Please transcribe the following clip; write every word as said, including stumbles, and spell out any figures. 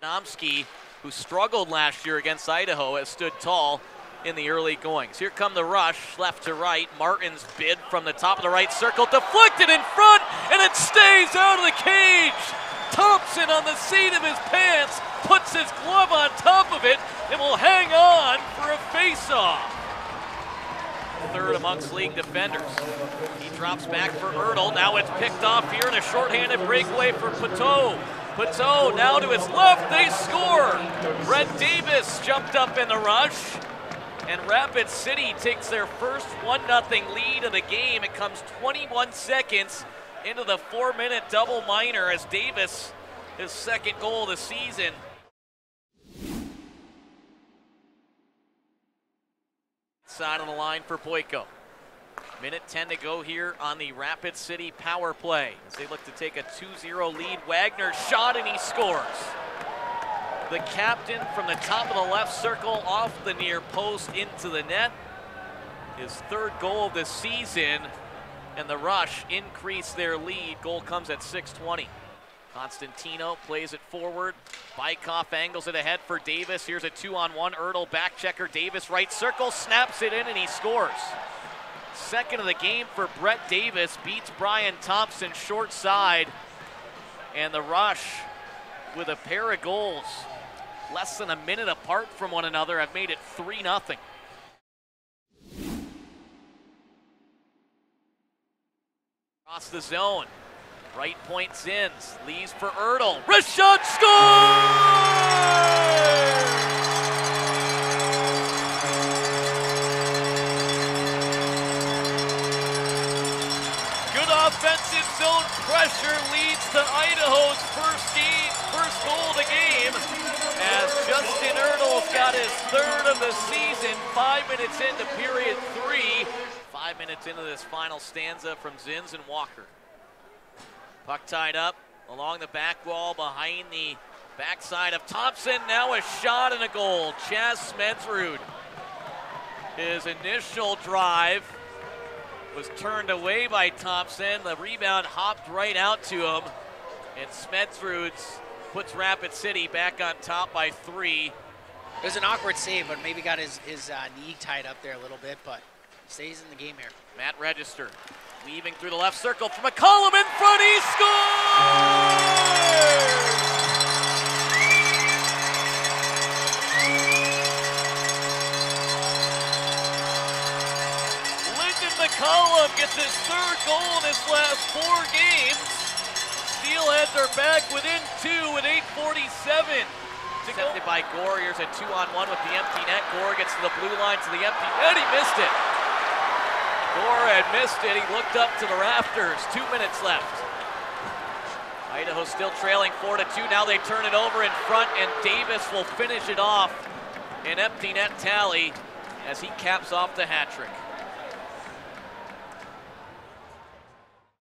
Janomsky, who struggled last year against Idaho, has stood tall in the early goings. Here come the rush, left to right. Martin's bid from the top of the right circle, deflected in front, and it stays out of the cage. Thompson on the seat of his pants, puts his glove on top of it, and will hang on for a face-off. Third amongst league defenders. He drops back for Ertl. Now it's picked off here in a shorthanded breakaway for Pateau. Pateau now to his left, they score. Brent Davis jumped up in the rush. And Rapid City takes their first one nothing lead of the game. It comes twenty-one seconds into the four-minute double minor as Davis, his second goal of the season. Side of the line for Poiko. minute ten to go here on the Rapid City power play as they look to take a two zero lead. Wagner shot and he scores. The captain from the top of the left circle off the near post into the net. His third goal of the season, and the Rush increase their lead. Goal comes at six twenty. Constantino plays it forward. Bykoff angles it ahead for Davis. Here's a two on one. Ertl back checker. Davis right circle, snaps it in, and he scores. Second of the game for Brett Davis, beats Brian Thompson short side. And the Rush, with a pair of goals less than a minute apart from one another, have made it three nothing. Across the zone. Right point Zins, leaves for Ertl. Rashad scores! Good offensive zone pressure leads to Idaho's first game, first goal of the game, as Justin Ertl's got his third of the season, five minutes into period three. Five minutes into this final stanza from Zins and Walker. Puck tied up along the back wall behind the backside of Thompson. Now a shot and a goal. Chaz Smedsrud. His initial drive was turned away by Thompson. The rebound hopped right out to him. And Smedsrud puts Rapid City back on top by three. It was an awkward save, but maybe got his, his uh, knee tied up there a little bit, but stays in the game here. Matt Register. Weaving through the left circle from McCollum in front, he scores! Lyndon McCollum gets his third goal in his last four games. Steelheads are back within two with eight forty-seven. Accepted by Gore. Here's a two-on-one with the empty net. Gore gets to the blue line, to the empty net, he missed it. Gore had missed it, he looked up to the rafters. Two minutes left. Idaho still trailing four to two. Now they turn it over in front, and Davis will finish it off. An empty net tally as he caps off the hat trick.